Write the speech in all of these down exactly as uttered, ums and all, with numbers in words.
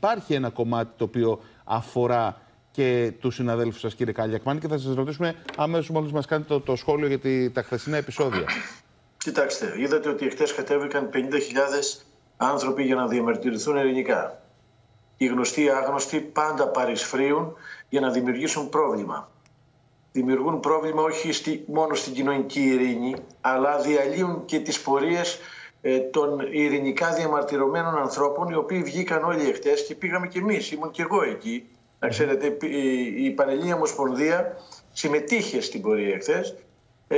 υπάρχει ένα κομμάτι το οποίο αφορά και του συναδέλφου σας, κύριε Καλιακμάνη, και θα σας ρωτήσουμε αμέσως μόλις μας κάνετε το, το σχόλιο για τη, τα χθεσινά επεισόδια. Κοιτάξτε, είδατε ότι εχθές κατέβηκαν πενήντα χιλιάδες άνθρωποι για να διαμαρτυρηθούν ελληνικά. Οι γνωστοί οι άγνωστοι πάντα παρισφρίουν για να δημιουργήσουν πρόβλημα. Δημιουργούν πρόβλημα όχι στη, μόνο στην κοινωνική ειρήνη, αλλά διαλύουν και τις πορείες ε, των ειρηνικά διαμαρτυρωμένων ανθρώπων, οι οποίοι βγήκαν όλοι εχθές και πήγαμε κι εμείς, ήμουν κι εγώ εκεί. Να ξέρετε, η, η Πανελλήνια Ομοσπονδία συμμετείχε στην πορεία εχθές. Ε,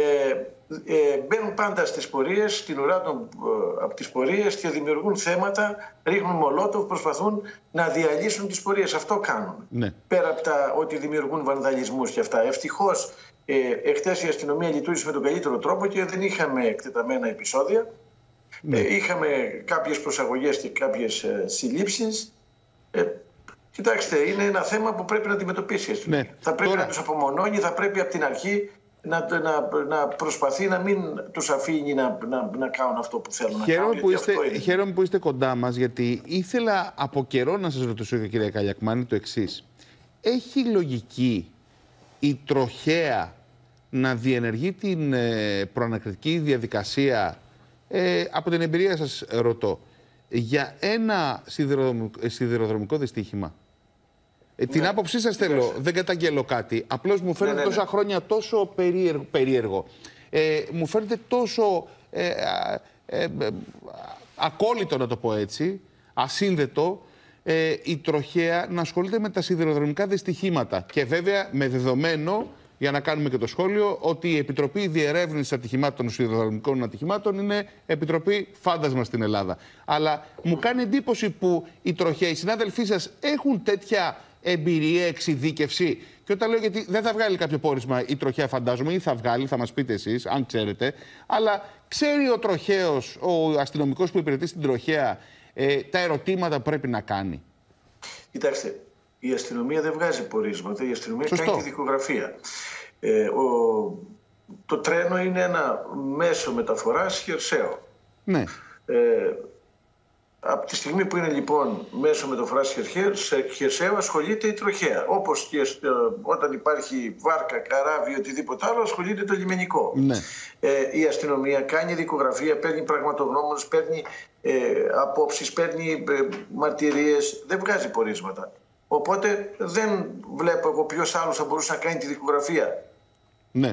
ε, μπαίνουν πάντα στις πορείες, στην ουρά των, ε, από τις πορείες και δημιουργούν θέματα, ρίχνουν μολότοφ, προσπαθούν να διαλύσουν τις πορείες. Αυτό κάνουν. Ναι. Πέρα από τα ότι δημιουργούν βανδαλισμούς και αυτά. Ευτυχώς, ε, εχθές η αστυνομία λειτουργήσε με τον καλύτερο τρόπο και δεν είχαμε εκτεταμένα επεισόδια. Ναι. Ε, είχαμε κάποιες προσαγωγές και κάποιες ε, συλλήψεις. Ε, Κοιτάξτε, είναι ένα θέμα που πρέπει να αντιμετωπίσει. Ναι. Θα πρέπει Τώρα... να τους απομονώνει, θα πρέπει από την αρχή να, να, να προσπαθεί να μην τους αφήνει να, να, να κάνουν αυτό που θέλουν χαίρομαι να κάνουν. Που είστε, χαίρομαι που είστε κοντά μας, γιατί ήθελα από καιρό να σας ρωτήσω, κύριε Καλιακμάνη, το εξής. Έχει λογική η Τροχαία να διενεργεί την προανακριτική διαδικασία, ε, από την εμπειρία σας ρωτώ, για ένα σιδηροδρομικό δυστύχημα? Ναι. Την άποψή σας θέλω, δεν καταγγέλλω κάτι. Απλώς μου φαίνεται ναι, ναι, ναι. τόσα χρόνια τόσο περίεργο. περίεργο. Ε, μου φαίνεται τόσο ε, ε, ε, ακόλυτο, να το πω έτσι, ασύνδετο, ε, η Τροχαία να ασχολείται με τα σιδηροδρομικά δυστυχήματα. Και βέβαια με δεδομένο, για να κάνουμε και το σχόλιο, ότι η Επιτροπή Διερεύνησης Ατυχημάτων και Σιδεροδρομικών Ατυχημάτων είναι επιτροπή φάντασμα στην Ελλάδα. Αλλά μου κάνει εντύπωση που οι Τροχαίοι, οι συνάδελφοί σας, έχουν τέτοια εμπειρία, εξειδίκευση. Και όταν λέω, γιατί δεν θα βγάλει κάποιο πόρισμα η Τροχαία, φαντάζομαι, ή θα βγάλει, θα μας πείτε εσείς, αν ξέρετε. Αλλά ξέρει ο Τροχαίος, ο αστυνομικός που υπηρετεί στην Τροχαία, ε, τα ερωτήματα που πρέπει να κάνει. Κοιτάξτε. Η αστυνομία δεν βγάζει πορίσματα, η αστυνομία Σωστό. κάνει τη δικογραφία. Ε, ο, το τρένο είναι ένα μέσο μεταφοράς χερσαίο. Ναι. Ε, από τη στιγμή που είναι λοιπόν μέσο μεταφοράς χερσαίο, ασχολείται η Τροχαία. Όπως και ε, όταν υπάρχει βάρκα, καράβι, οτιδήποτε άλλο, ασχολείται το λιμενικό. Ναι. Ε, η αστυνομία κάνει δικογραφία, παίρνει πραγματογνώμονες, παίρνει ε, απόψεις, παίρνει ε, μαρτυρίες, δεν βγάζει πορίσματα. Οπότε δεν βλέπω εγώ ποιος άλλος θα μπορούσε να κάνει τη δικογραφία. Ναι.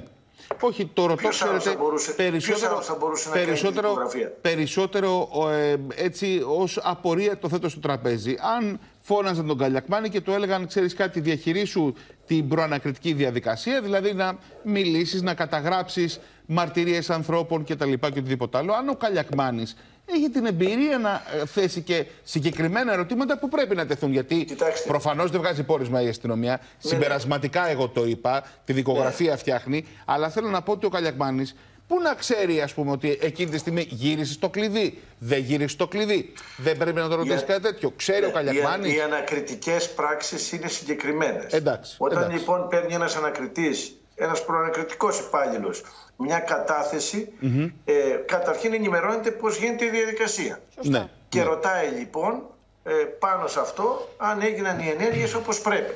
Όχι, το ρωτώ, ποιος ξέρετε, θα μπορούσε, περισσότερο, ποιος θα μπορούσε να περισσότερο, κάνει τη δικογραφία. Περισσότερο ε, έτσι ως απορία το θέτω στο τραπέζι. Αν φώναζαν τον Καλιακμάνη και του έλεγαν, ξέρεις κάτι, διαχειρίσου την προανακριτική διαδικασία, δηλαδή να μιλήσεις, να καταγράψεις μαρτυρίες ανθρώπων κτλ. Και οτιδήποτε άλλο. Αν ο Καλιακμάνης έχει την εμπειρία να θέσει και συγκεκριμένα ερωτήματα που πρέπει να τεθούν. Γιατί προφανώς δεν βγάζει πόρισμα η αστυνομία. Ναι, συμπερασματικά, ναι. εγώ το είπα, τη δικογραφία ναι. φτιάχνει. Αλλά θέλω να πω ότι ο Καλιακμάνης, πού να ξέρει, ας πούμε, ότι εκείνη τη στιγμή γύρισε το κλειδί, δεν γύρισε το κλειδί. Δεν πρέπει να το ρωτήσει κάτι τέτοιο. Ξέρει ναι, ο Καλιακμάνης. Οι, οι ανακριτικές πράξεις είναι συγκεκριμένες. Εντάξει, Όταν εντάξει. λοιπόν παίρνει ένας ανακριτής, ένας προανακριτικός υπάλληλος, μια κατάθεση, mm-hmm. ε, καταρχήν ενημερώνεται πώς γίνεται η διαδικασία. Ναι, και ναι. ρωτάει λοιπόν ε, πάνω σε αυτό αν έγιναν οι ενέργειες όπως πρέπει.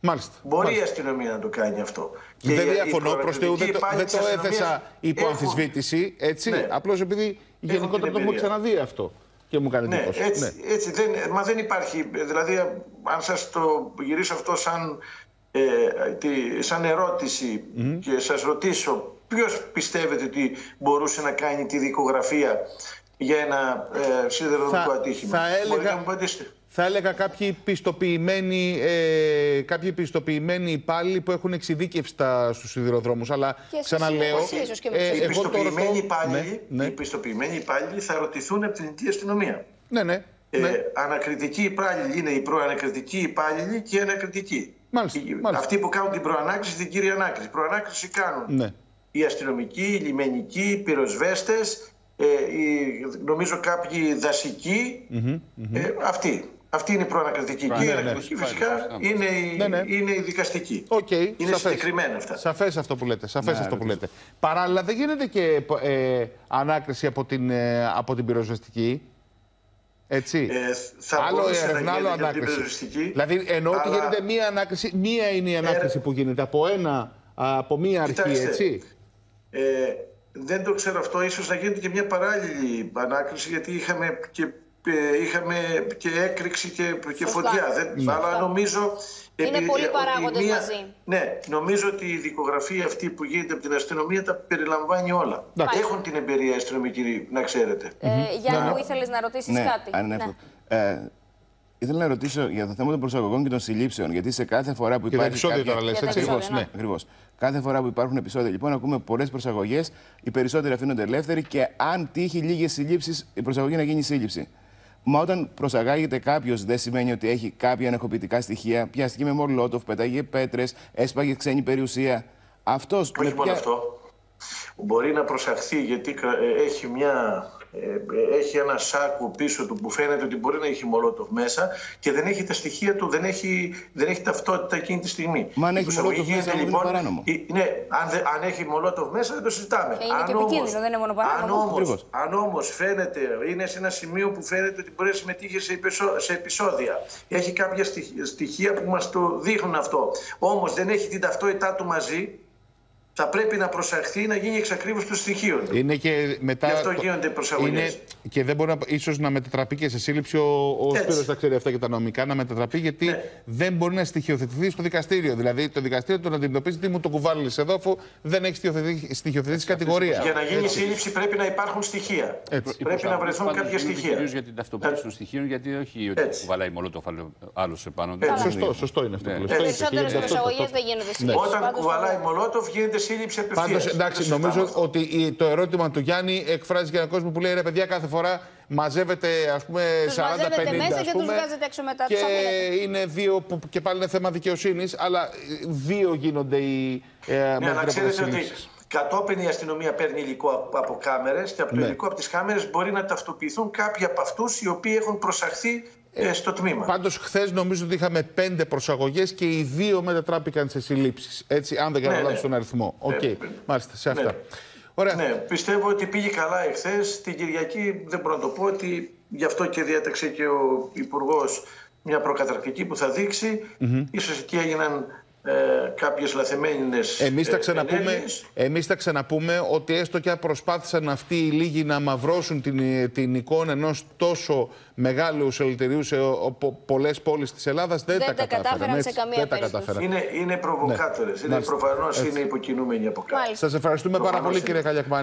Μάλιστα. Μπορεί μάλιστα. η αστυνομία να το κάνει αυτό. Και δεν διαφωνώ προς Θεού, δεν το, δεν το έθεσα υπό αμφισβήτηση, έτσι. Ναι. Απλώς επειδή γενικότερα το έχω ξαναδεί αυτό. Και μου κάνει ναι, έτσι, ναι. έτσι δεν, μα δεν υπάρχει, δηλαδή αν σας το γυρίσω αυτό σαν, ε, τη, σαν ερώτηση mm-hmm. και σας ρωτήσω, ποιος πιστεύετε ότι μπορούσε να κάνει τη δικογραφία για ένα ε, σιδηροδρομικό ατύχημα? Θα έλεγα, θα έλεγα κάποιοι πιστοποιημένοι, ε, κάποιοι πιστοποιημένοι υπάλληλοι που έχουν εξειδίκευση στους σιδηροδρόμους. Αλλά και ξαναλέω, ε, ε, οι, πιστοποιημένοι ρωτώ, υπάλληλοι, ναι, ναι. οι πιστοποιημένοι υπάλληλοι θα ρωτηθούν από την Ελληνική Αστυνομία. Ναι, ναι, ε, ναι. Ανακριτικοί υπάλληλοι είναι οι προανακριτικοί υπάλληλοι και οι ανακριτικοί. Μάλιστα, οι, μάλιστα. Αυτοί που κάνουν την προανάκριση, την κύρια ανάκριση. Προανάκριση κάνουν. Ναι. Οι αστυνομικοί, οι λιμενικοί, οι πυροσβέστες, ε, οι, νομίζω κάποιοι δασικοί, mm-hmm, mm-hmm. Ε, αυτοί. Αυτοί είναι οι προανακριτικοί. Και οι ανακριτικοί φυσικά είναι οι, ναι, ναι. είναι οι δικαστικοί. Okay, είναι συγκεκριμένα αυτά. Σαφές αυτό που λέτε. Σαφές ναι, αυτό που λέτε. Παράλληλα δεν γίνεται και ε, ανάκριση από την, ε, από την πυροσβεστική. Έτσι. Ε, θα άλλο έρευνα, άλλο ανάκριση. Δηλαδή εννοώ αλλά... ότι γίνεται μία ανάκριση, μία είναι η ανάκριση ε... που γίνεται από, ένα, από μία αρχή. Κοιτάξτε, έτσι. Ε, δεν το ξέρω αυτό, ίσως να γίνεται και μια παράλληλη ανάκριση, γιατί είχαμε και, είχαμε και έκρηξη και, και φωτιά. Δεν, ναι. Αλλά νομίζω... Είναι επί, πολλοί παράγοντες μία, μαζί. Ναι, νομίζω ότι η δικογραφία αυτή που γίνεται από την αστυνομία τα περιλαμβάνει όλα. Πάει. Έχουν την εμπειρία αστυνομικοί, να ξέρετε. Ε, Γιάννη, μου ήθελες να ρωτήσεις ναι, κάτι. Αν ναι. ε, ήθελα να ρωτήσω για το θέμα των προσαγωγών και των συλλήψεων. Γιατί σε κάθε φορά που υπάρχουν. Επεισόδια κάποια... τώρα λες, έτσι. Ακριβώς, ναι. Ακριβώς. Κάθε φορά που υπάρχουν επεισόδια, λοιπόν, ακούμε πολλές προσαγωγές. Οι περισσότεροι αφήνονται ελεύθεροι και αν τύχει λίγες συλλήψεις, η προσαγωγή να γίνει σύλληψη. Μα όταν προσαγάγεται κάποιος, δεν σημαίνει ότι έχει κάποια ανεχοποιητικά στοιχεία. Πιάστηκε με μολότοφ, πέταγε πέτρες, έσπαγε ξένη περιουσία. Αυτός. Όχι μόνο πια... αυτό. Μπορεί να προσαχθεί γιατί έχει, μια... έχει ένα σάκο πίσω του που φαίνεται ότι μπορεί να έχει μολότοφ μέσα και δεν έχει τα στοιχεία του, δεν έχει, δεν έχει ταυτότητα εκείνη τη στιγμή. Μα αν έχει μολότοφ μέσα, λοιπόν, είναι παράνομο. Ναι, αν, δε... αν έχει μολότοφ μέσα, δεν το συζητάμε. Και είναι αν και επικίνδυνο, όμως... δεν είναι μόνο παράνομο. Αν όμως φαίνεται, είναι σε ένα σημείο που φαίνεται ότι μπορεί να συμμετείχε σε, υπεσο... σε επεισόδια. Έχει κάποια στοιχεία που μας το δείχνουν αυτό. Όμως δεν έχει την ταυτότητά του μαζί. Θα πρέπει να προσαχθεί να γίνει εξακρίβωση των στοιχείων. Είναι και μετά... Γι' αυτό γίνονται προσαγωγές. Και δεν μπορεί να, ίσως να μετατραπεί και σε σύλληψη, ο, ο Σπύρος τα ξέρει αυτά και τα νομικά, να μετατραπεί γιατί ναι. δεν μπορεί να στοιχειοθετηθεί στο δικαστήριο. Δηλαδή το δικαστήριο τον αντιμετωπίζει, τι μου το κουβάλεις εδώ, αφού δεν έχει στοιχειοθετήσει κατηγορία. Για να γίνει σύλληψη πρέπει να υπάρχουν στοιχεία. Έτσι. Πρέπει να βρεθούν κάποια στοιχεία. Κυρίως για την ταυτοποίηση των στοιχείων, γιατί όχι ότι κουβαλάει μολότοφ άλλο επάνω του. Σωστό, σωστό είναι αυτό. Περισσότερες προσαγωγές δεν γίνονται σύλληψη. Όταν κουβαλάει μολότοφ γίνεται σύλληψη απευθείας. Πάντως, εντάξει, νομίζω ότι το ερώτημα του Γιάννη εκφράζει για έναν κόσμο που λέει ρε παιδιά, κάθε φορά μαζεύεται, ας πούμε, σαράντα πενήντα μέσα και τους βγάζετε έξω μετά. Και είναι δύο που και πάλι είναι θέμα δικαιοσύνης, αλλά δύο γίνονται οι ε, ναι, μέτρα προσύλληψης. Κατόπιν η αστυνομία παίρνει υλικό από κάμερες και από το ναι. υλικό από τις κάμερες μπορεί να ταυτοποιηθούν κάποιοι από αυτούς οι οποίοι έχουν προσαχθεί ε, στο τμήμα. Πάντως, χθες νομίζω ότι είχαμε πέντε προσαγωγές και οι δύο μετατράπηκαν σε συλλήψεις. Έτσι, αν δεν καταλάβεις ναι, ναι. τον αριθμό. Οκ, okay. ναι, ναι. μάλιστα, σε αυτά. Ναι. Ωραία. Ναι, πιστεύω ότι πήγε καλά εχθές. Την Κυριακή δεν μπορώ να το πω ότι γι' αυτό και διέταξε και ο Υπουργός μια προκαταρκτική που θα δείξει. Mm-hmm. Ίσως εκεί έγιναν ε, κάποιες λαθεμένες εμείς θα, ξαναπούμε, εμείς θα ξαναπούμε ότι έστω και αν προσπάθησαν αυτοί οι λίγοι να μαυρώσουν την, την εικόνα ενός τόσο μεγάλου ελευθερίου σε πολλές πόλεις της Ελλάδας, δεν, δεν τα κατάφεραν σε καμία περίπτωση. Είναι, είναι προβοκάτορες. Ναι. Είναι προφανώς είναι υποκινούμενοι από κάτω. Σας ευχαριστούμε προφανώς πάρα πολύ, είναι. Κύριε Καλιακμάνη.